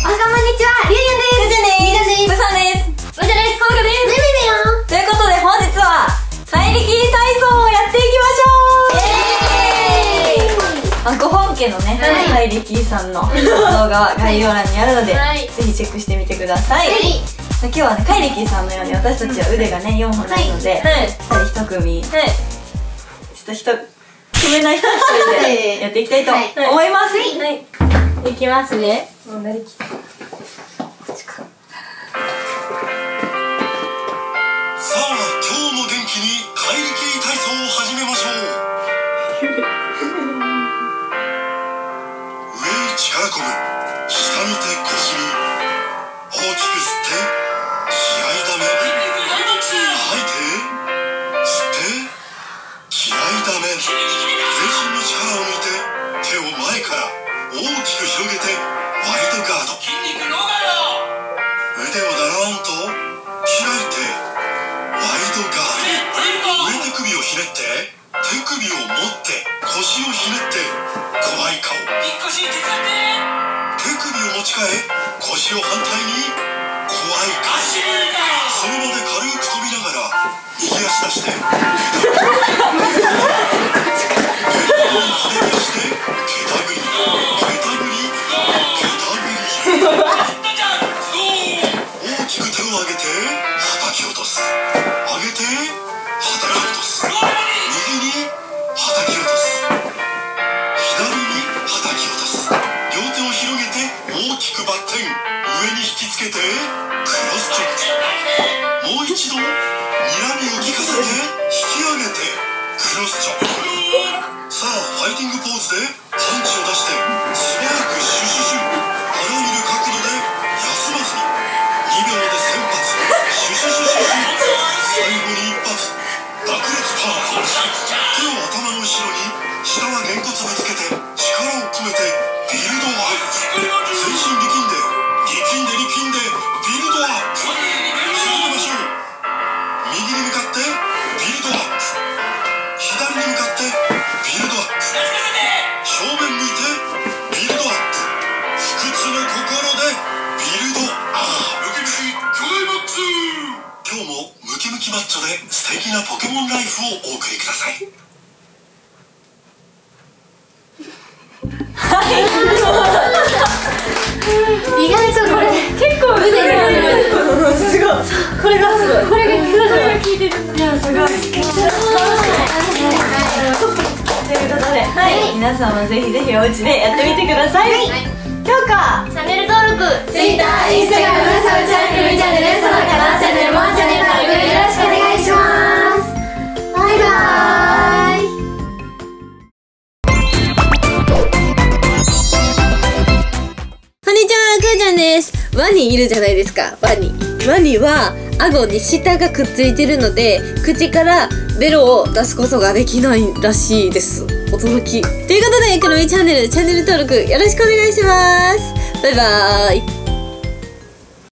おはこんにちは、りゅうゆんです。みかじです。ぶさんです。むじゃです。このかです。めめめよ。ということで本日は怪力体操をやっていきましょう。ご本家のね、怪力さんの動画は概要欄にあるので、ぜひチェックしてみてください。今日はね、怪力さんのように私たちは腕がね、4本なので、2人1組、ちょっと決めない人1人でやっていきたいと思います。いきますね。もうなりきった。こっちか。さあ、今日も元気に怪力体操を始めましょう。上に力込む、下に手腰に、大きく吸って気合いだめ、吐いて吸って気合いだめ。全身の力を抜いて手を前から大きく広げてワイドガード。腕をだらんと開いてワイドガード。上手首をひねって手首を持って腰をひねって怖い顔。手首を持ち替え腰を反対に怖い顔。その場で軽く飛びながら右足出して上に引きつけてクロスチェック。もう一度にらみを利かせて引き上げてクロスチェック。さあ、ファイティングポーズでパンチを出して素早くシュシュシュ、あらゆる角度で休まずに2秒で1000発シュシュシュシュシュ、最後に1発爆裂パンチ。手を頭の後ろに、下はげんこつぶつけて力を込めてビルドアップ。全身力んで力んでビルドアップ。続けましょう。右に向かってビルドアップ、左に向かってビルドアップ、正面向いてビルドアップ、不屈の心でビルドアップ。今日もムキムキマッチョで素敵なポケモンライフをお送りください。意外とこれ結構腕がすごい。これがすごい、これが効いてる。いや、すごい。ということで、皆さんもぜひぜひおうちでやってみてください。評価、チャンネル登録、Twitter、Instagram、サブチャンネル、みちゃんです。その他のチャンネルもチャンネル登録よろしくお願いします。バイバーイ。ワニいるじゃないですか。ワニは顎に舌がくっついてるので、口からベロを出すことができないらしいです。驚き。ということで、くるみチャンネル登録よろしくお願いします。バイバーイ。